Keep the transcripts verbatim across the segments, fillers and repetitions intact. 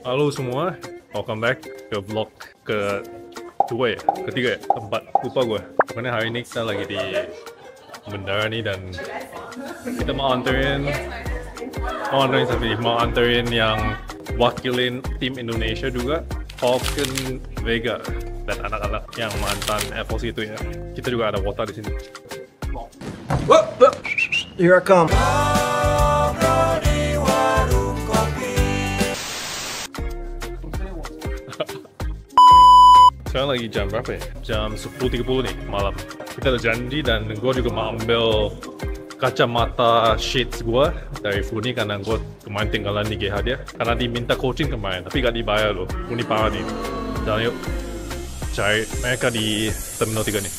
Halo semua, welcome back ke vlog ke dua ya, ketiga ya, keempat, lupa gue. Pokoknya hari ini kita lagi di Bendara nih dan kita mau anterin mau anterin sampai mau anterin yang wakilin tim Indonesia juga, Falcon Vega, dan anak-anak yang mantan E V O S itu ya. Kita juga ada wota di sini. Whoa, whoa. Here I come. Sekarang lagi jam berapa ya? Jam sepuluh tiga puluh nih malam. Kita udah janji dan gue juga mau ambil kacamata shades gue dari Fooni karena gue kemarin tinggalan di G H dia karena diminta coaching kemarin tapi gak dibayar loh. Fooni parah nih. Jalan yuk cari mereka di Terminal tiga nih.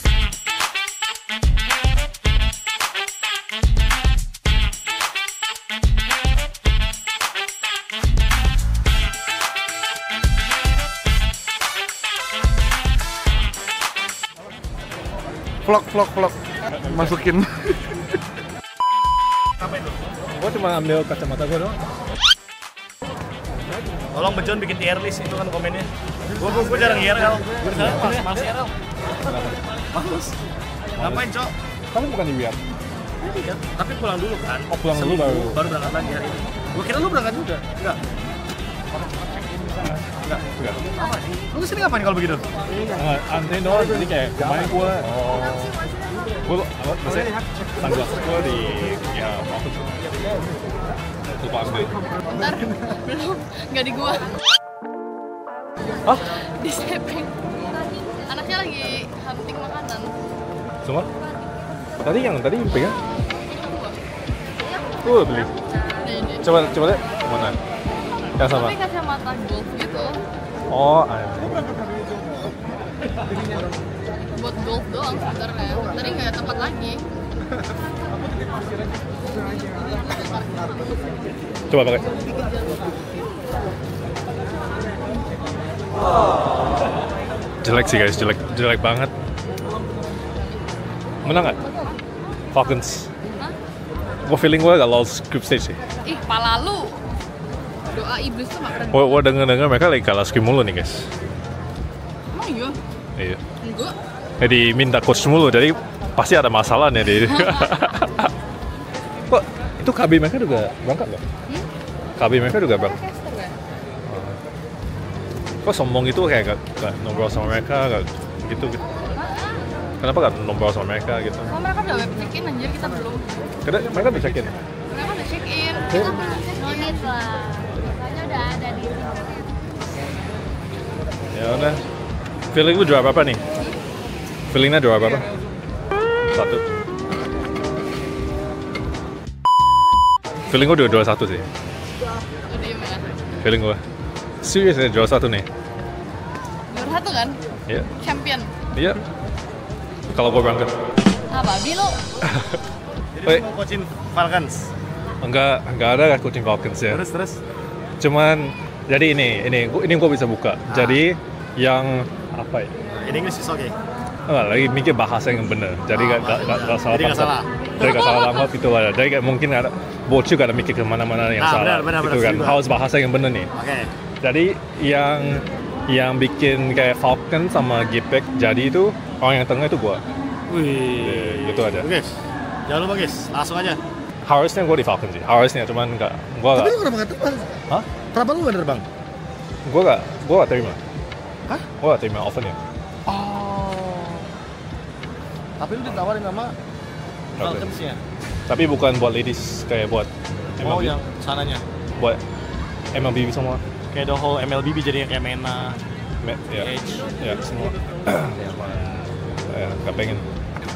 Vlog, vlog, vlog, masukin. Gue cuma ambil kacamata gue doang. Tolong Bejon bikin tier list itu kan komennya. Gue jarang I R L. Gue jarang mas I R L. Males. Ngapain cok? Kamu bukan di W I A P? Iya, tapi pulang dulu kan. Oh pulang dulu baru? Baru berangkat lagi hari ini. Gue kira lu berangkat juga? Enggak. Enggak, enggak. Apa sih? Lu kesini ngapain kalau begitu? Enggak, antri doang, jadi kayak kemarin gue gue, apa, maksudnya tanggal gue di, ya, waktu itu lupa ambil bentar, belum, enggak di gua. Hah? Di sepeng anaknya lagi hunting makanan semua? Tadi yang, tadi yang pegang? Gua beli coba, coba deh, mana? Yang sama? Tapi kacamata gold gitu. Oh, aneh. Buat gold doang sebenarnya. Tadi nggak ada tempat lagi. Coba pakai. Jelek sih guys, jelek, jelek banget. Menang nggak? Falcons. Gue feeling gue agak lost group stage sih. Ih, pala lu. Doa iblis tuh nggak pernah. Wah, denger-denger mereka lagi kalah skim mulu nih guys. Emang iya? Iya. Enggak. Jadi minta coach mulu, jadi pasti ada masalah nih dia. Kok itu K B mereka juga berangkat nggak? Hmm? K B mereka juga berangkat. Kok sombong itu kayak gak, gak nomor sama mereka, gak gitu gitu. Kenapa gak nomor sama mereka gitu? Oh, mereka udah check-in anjir, kita belum. Karena mereka udah check-in? Mereka udah check-in, kita belum check-in lah. Makanya udah ada di sini. Ya udah. Feeling lu drop apa nih? Feelingnya drop apa? Satu. Feeling gue dua satu sih. Feeling gue serius nih, juara satu nih. Juara satu kan? Iya. Yeah. Champion. Iya. Yeah. Kalau gue berangkat. Ah, babi lo. Jadi lu mau coachin Falcons? Enggak, enggak ada gak coaching Falcons ya. Terus terus. Cuman jadi ini, ini, ini gue bisa buka. Ah. Jadi yang apa ya? In English is okay. Enggak, lagi mikir bahasa yang bener. Jadi enggak ah, enggak enggak salah. Jadi enggak salah. Jadi enggak salah lama gitu lah. Jadi kayak mungkin ada bocil enggak ada mikir ke mana-mana yang ah, salah. Benar, benar, gitu benar, kan. Benar. Harus bahasa yang bener nih. Oke. Okay. Jadi yang yang bikin kayak Falcon sama G P X jadi itu orang yang tengah itu gua. Wih, gitu aja. Guys, jangan lupa guys, langsung aja. Harusnya gua di Falcon sih, harusnya cuman nggak. Gua. Tapi lu kenapa nggak terbang? Hah? Kenapa lu nggak terbang? Gua nggak, gua nggak terima. Hah? Gua nggak terima offernya. Oh. Tapi lu ditawarin sama Falconsnya. Tapi bukan buat ladies, kayak buat. Oh, M L B. Yang sananya. Buat M L B B semua. Kayak the whole M L B B jadinya kayak Mena, Me, ya, ya semua, ya nggak pengen.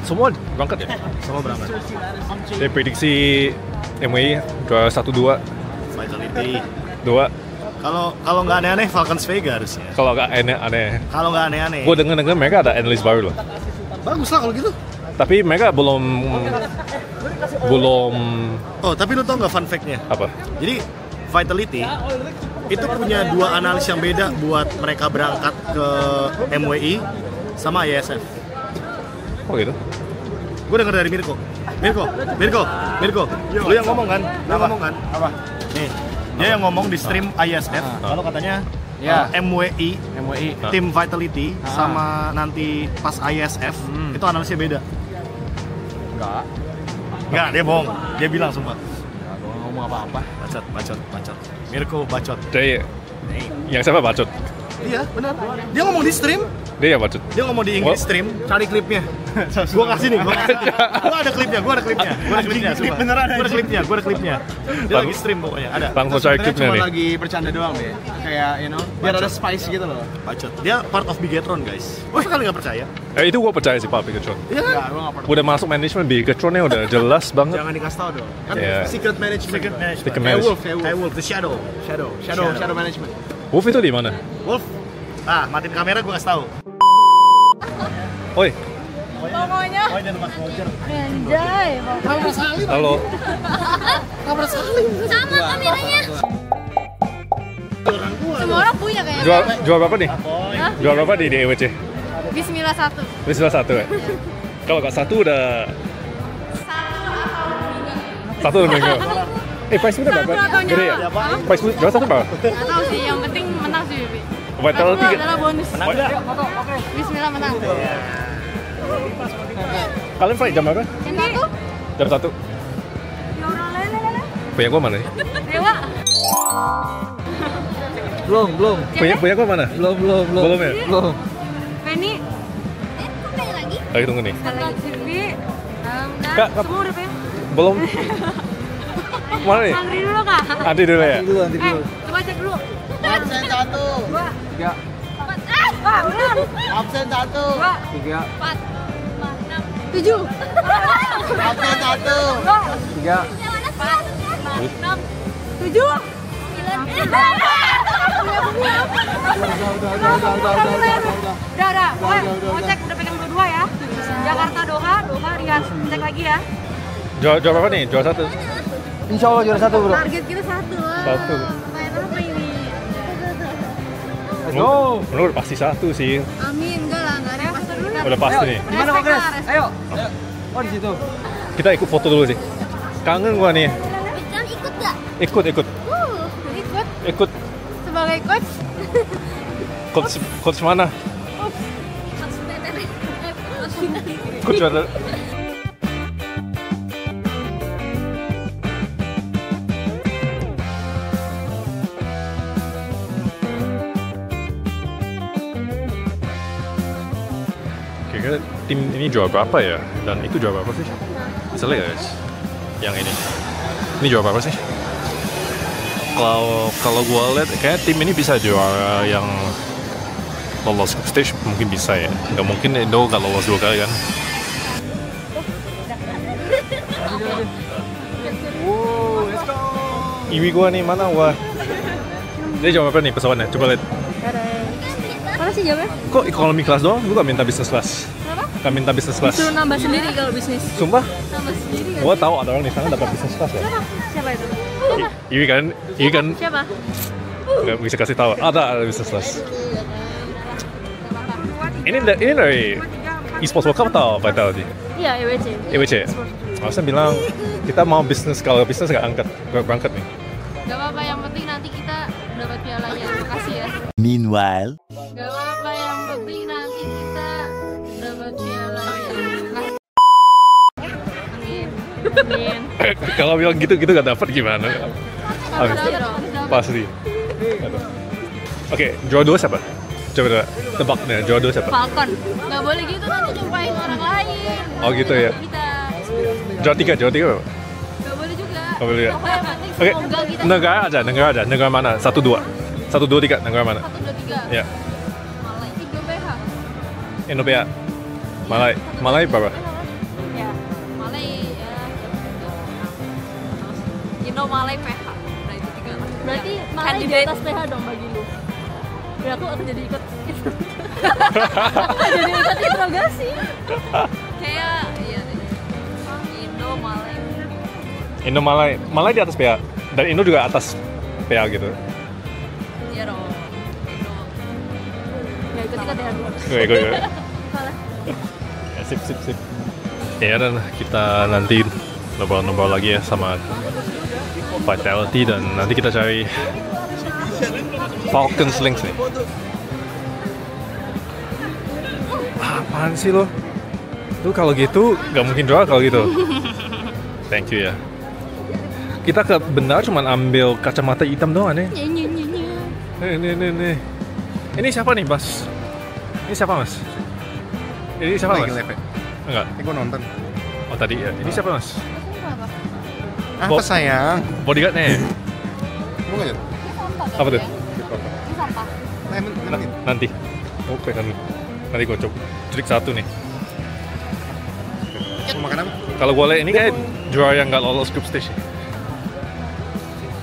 Semua berangkat ya? Semua berangkat. Saya prediksi M U I juara satu dua. Vitality dua. Kalau kalau nggak aneh-aneh Falcons Vega harusnya. Kalau nggak aneh-aneh. Kalau nggak aneh-aneh. Gue denger-denger mereka ada analis baru loh. Bagus lah kalau gitu. Tapi mereka belum belum. Oh tapi lu tau nggak fun fact-nya? Apa? Jadi Vitality itu punya dua analis yang beda buat mereka berangkat ke M W I sama I S F. Oh gitu? Gue denger dari Mirko. Mirko, Mirko, Mirko. Lu yang ngomong kan? Lu yang ngomong kan? Apa? Nih, dia yang ngomong di stream I S F, lalu katanya ya M W I, M W I tim Vitality sama nanti pas I S F itu analisnya beda. Enggak, enggak, dia bohong, dia bilang sumpah. Enggak ngomong apa-apa. Bacot, bacot, bacot. Mirko bacot. Dia yang siapa bacot? Iya, benar. Dia ngomong di stream. Dia ya bacot. Dia ngomong di English stream, cari klipnya. Gua kasih nih, gua kasih. Gua ada klipnya, gua ada klipnya. Gua ada klipnya. Klip beneran ada. Gua ada klipnya, gua ada klipnya. Dia lagi stream pokoknya, ada. Langsung cari klipnya nih. Cuma lagi bercanda doang deh. Kayak you know, biar ada spice gitu loh. Bacot. Dia part of Bigetron, guys. Gua sekali enggak percaya. Eh itu gua percaya sih Pak Bigetron. Iya kan? Enggak, gua enggak percaya. Udah masuk manajemen Bigetronnya udah jelas banget. Jangan dikasih tahu dong. Kan secret management. Secret management. Wolf, Wolf, the shadow. Shadow, shadow, shadow management. Wolf itu di mana? Wolf, ah matiin kamera gue kasih tahu. Oi. Pokoknya. Oi dan Mas Roger. Anjay. Kamera Salim. Halo. Kamera Salim. Sama kameranya. Semua orang punya kayaknya. Jual, jual berapa nih? Hah? Jual berapa di E W C? Bismillah satu. Bismillah satu ya. Kalau nggak satu udah. Satu atau minggu. Satu minggu. Eh, price udah berapa? Gede ya? Price udah berapa? Nggak tahu sih, yang penting menang sih, Bibi. Vitality adalah bonus. Menang udah? Bismillah menang. Kalian flight jam berapa? Ini? Jam satu. Ya orang lain lah. Punya gua mana nih? Dewa. Belum, belum. Punya punya gua mana? Belum, belum, belum. Belum ya? Belum. Penny. Eh, kok pengen lagi? Lagi tunggu nih. Bibi. Kak, semua udah pengen? Belum. Mana nih? Antri dulu kak. Antri dulu ya? Antri dulu, antri dulu. Eh, coba cek dulu. Absen satu. Dua. Tiga. Empat. Ah! Wah, bener. Absen satu. Dua. Tiga. Empat. Enam. Tujuh. Absen satu. Dua. Tiga. Empat. Enam. Tujuh. Sembilan. Udah, udah, udah, udah, udah, udah, udah. Udah, udah. Mau cek, udah pegang dua-dua ya. Jakarta, Doha, Doha, Riyadh. Cek lagi ya. Jual berapa nih? Jual satu. Insya Allah juara satu bro. Target kita satu. Satu. Main apa ini? Let's go. Menurut pasti satu sih. Amin, enggak lah, enggak ada. Udah pasti nih. Gimana Pak Kres? Ayo. Oh di situ. Kita ikut foto dulu sih. Kangen gua nih. Bikin ikut nggak? Ikut, ikut. Ikut. Ikut. Sebagai coach. Coach, coach mana? Coach P T T. Coach juara. Tim ini jual berapa ya? Dan itu jual berapa sih? Misalnya guys, yang ini, ini jual berapa sih? Kalau kalau gue lihat, kayak tim ini bisa juara yang lolos stage mungkin bisa ya. Gak mungkin Edo kalau lolos dua kali kan? Wow, let's go. Iwi gue nih mana gue? Dia jual berapa nih pesawatnya? Coba lihat. Mana sih jawabnya? Kok ekonomi kelas doang? Gue gak minta bisnis kelas. Kenapa? Gak minta bisnis kelas. Disuruh nambah sendiri kalau bisnis. Sumpah? Nambah sendiri kan? Gue tau ada orang di sana dapat bisnis kelas ya. Siapa? Siapa itu? Iwi kan? Iwi kan? Siapa? Gak bisa kasih tahu. Ada, ada bisnis kelas. Ini dari Esports World Cup atau Vitality? Iya, E W C. E W C ya? Harusnya bilang, kita mau bisnis. Kalau bisnis gak angkat, gak berangkat nih. Gak apa-apa, yang penting nanti kita dapat pialanya. Makasih ya. Meanwhile. Gak apa-apa, yang penting nanti kita dapat piala. Amin. Amin. Kalau bilang gitu-gitu gak dapat gimana? Amin. Pasti. Oke, juara dua siapa? Coba dulu, tebak nih, juara dua siapa? Falcon. Gak boleh gitu, nanti nyobain orang lain. Oh gitu ya? Juara tiga, juara tiga apa? Gak boleh juga. Gak boleh ya? Oke, negara aja, negara aja. Negara mana? Satu, dua. Satu, dua, tiga. Negara mana? Satu, dua, tiga. Ya. Malaysia, Indonesia. Indonesia. Malay. Malay berapa? Ya. Malay. Indo Malay P H. Nah itu tiga lah. Berarti Malay di atas P H dong bagi lu. Biar aku aku jadi ikut. Jadi ikut interogasi. Kayak iya deh. Indo Malay. Indo Malay. Malay di atas P H. Dan Indo juga atas P H gitu. Ya dong. Ya ikut ikut ya dulu. Gue gue gue. Ya sip sip sip. Ya dan kita nanti nobar-nobar lagi ya sama Vitality, dan nanti kita cari Falcons Links nih. Apaan sih lo? Tuh kalau gitu nggak mungkin doang kalau gitu. Thank you ya. Kita ke benar cuman ambil kacamata hitam doang nih. Ini ini ini. Ini siapa nih, Mas? Ini siapa, Mas? Ini siapa, Mas? Enggak. Ini gua nonton. Oh, tadi ya. Ini siapa, Mas? Apa? Apa sayang? Bodyguard nih. Mau enggak? Apa tuh? Sampah. Nanti. Oke, nanti. Nanti gua coba. Trik satu nih. Makan apa? Kalau gue lihat ini kayak juara yang nggak lolos group stage.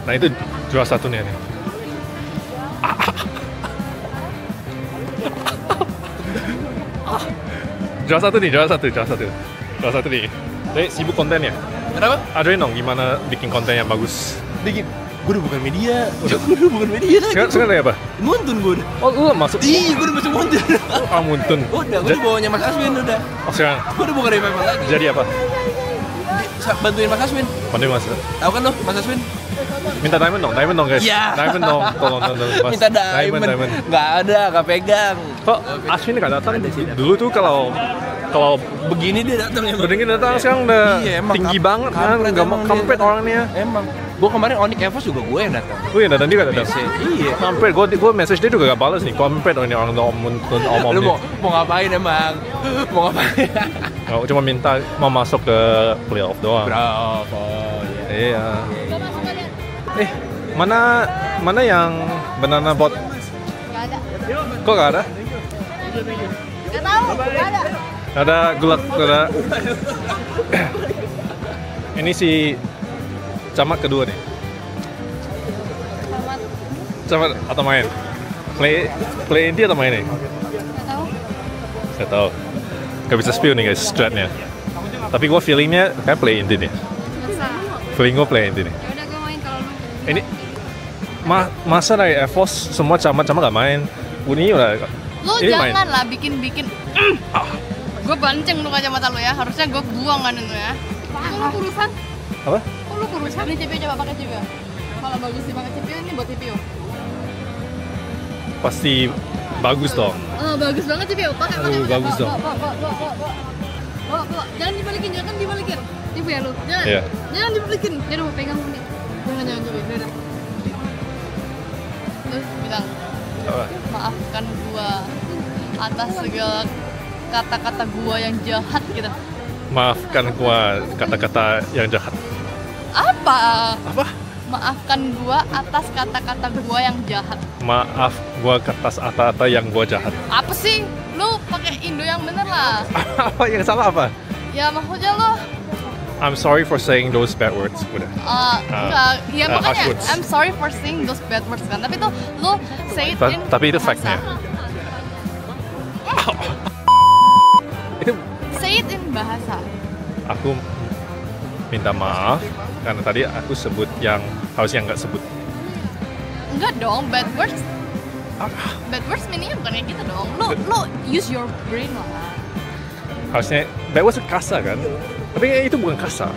Nah itu juara satu nih. nih. Ah, ah, ah. Ah. Juara satu nih, juara satu, juara satu, juara satu nih. Jadi sibuk kontennya. Kenapa? Aduin dong, gimana bikin konten yang bagus? Bikin. Gue udah bukan media. Udah. Gue udah bukan media. Sekarang sekarang kayak apa? Moonton gue udah. Oh lu masuk? Iya, gue udah masuk Moonton. Ah oh, Moonton. Udah, gue udah bawanya Mas Aswin udah. Oh sekarang? Gue udah bukan dari Mas lagi. Jadi apa? Bantuin Mas Aswin. Bantuin Mas. Tahu kan lo Mas Aswin? Minta diamond dong, diamond dong guys. Iya. Diamond dong, tolong tolong Mas. Minta diamond. diamond. Gak ada, gak pegang. Kok oh, Aswin gak datang? Dulu tuh kalau kalau begini dia datang ya. Begini dia datang sekarang udah iya, emang, tinggi banget kan, nggak mau kampret orangnya. Emang. Gue kemarin Onik E V O S juga gue yang datang. Gue yang datang dia gak datang. Iya. Kampret, gue gue message dia juga gak balas nih. Kampret ini orang ngomong ngomong. Lu mau mau ngapain emang? Mau ngapain? Gak, cuma minta mau masuk ke playoff doang. Playoff. Oh, iya. Eh, mana mana yang banana bot? Gak ada. Kok gak ada? Gak tahu. Gak ada. Ada gulak, ada. Ini si camat kedua nih. Camat. Camat atau main? Play play inti atau main nih? Nggak tahu. Nggak tahu. Nggak bisa spill nih guys stratnya. Tapi gue feelingnya kayak play inti nih. Masa. Feeling gue play inti nih. Ya udah gue main kalau lu. Ini ma masa dari E V O S semua camat-camat gak main. Uni udah. Lo jangan lah bikin-bikin. Mm. Ah. Gue banceng tuh kacamata lo ya. Harusnya gue buang kan itu ya. Itu lo urusan. Apa? Lu kurusan ini C P U, coba pakai C P U. Kalau bagus sih pakai C P U, ini buat C P U. Pasti bagus dong. Oh, bagus banget C P U. Pakai pakai. Uh, bagus dong. Bawa, bawa, bawa, bawa, bawa, bawa, bawa. Jangan dibalikin, jangan dibalikin. Tipu ya lu. Jangan. Yeah. Jangan dibalikin. Jangan mau pegang ini. Jangan jangan coba. Udah. Terus bilang. Apa? Maafkan gua atas segala kata-kata gua yang jahat gitu. Maafkan gua kata-kata yang jahat. Apa? Apa? Maafkan gua atas kata-kata gua yang jahat. Maaf gua atas kata-kata yang gua jahat. Apa sih? Lu pakai Indo yang bener lah. Apa yang salah apa? Ya maksudnya lu I'm sorry for saying those bad words. Udah. Uh, enggak, ya uh, makanya I'm sorry for saying those bad words kan. Tapi tuh lu say it Ta in tapi itu fact-nya. Itu say it in bahasa. Aku minta maaf karena tadi aku sebut yang harusnya nggak sebut. Enggak dong, bad words. Bad words meaning-nya bukan kayak gitu dong. Lo, lo use your brain lah. Harusnya bad words kasar kan? Tapi itu bukan kasar.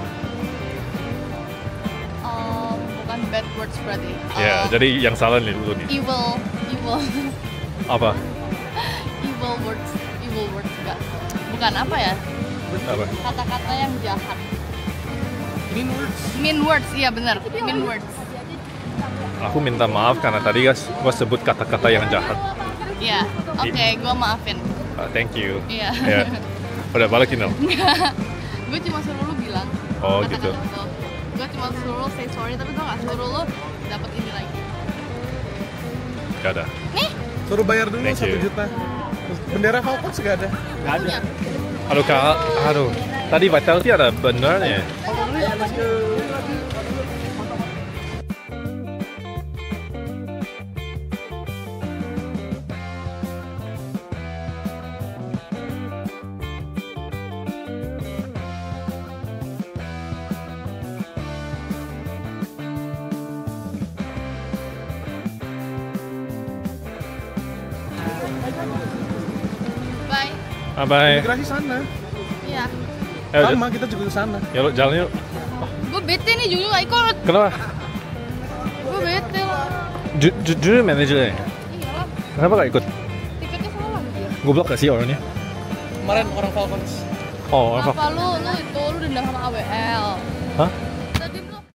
Um, bukan bad words berarti. Ya, yeah, uh, jadi yang salah nih dulu nih. Evil, evil. Apa? Evil words, evil words enggak. Bukan apa ya? Apa? Kata-kata yang jahat. Mean words. Mean words, iya benar. Mean words. Aku minta maaf karena tadi guys, gua sebut kata-kata yang jahat. Iya, yeah. Oke, okay, gua maafin. Uh, thank you. Iya. Yeah. Yeah. Udah balikin dong. Gua cuma suruh lu bilang. Oh kata -kata gitu. Itu. Gua cuma suruh lu say sorry, tapi gua nggak suruh lu dapat ini lagi. Gak ada. Nih. Suruh bayar dulu thank satu you. Juta. Bendera Falcons gak ada. Gak ada. Aduh kak, aduh. Tadi Vitality ada benernya. Bye. Ah, bye. Migrasi sana. Iya. Sama kita juga ke sana. Ya lo jalan yuk. Gue bete nih Junyu gak ikut. Kenapa? Gue bete lah. Jujur manajernya? Iyalah. Kenapa gak ikut? Tiketnya salah lagi ya? Goblok gak sih orangnya? Kemarin orang Falcons. Oh, orang Falcons. Apa lu, lu itu, lu dendam sama A W L. Hah?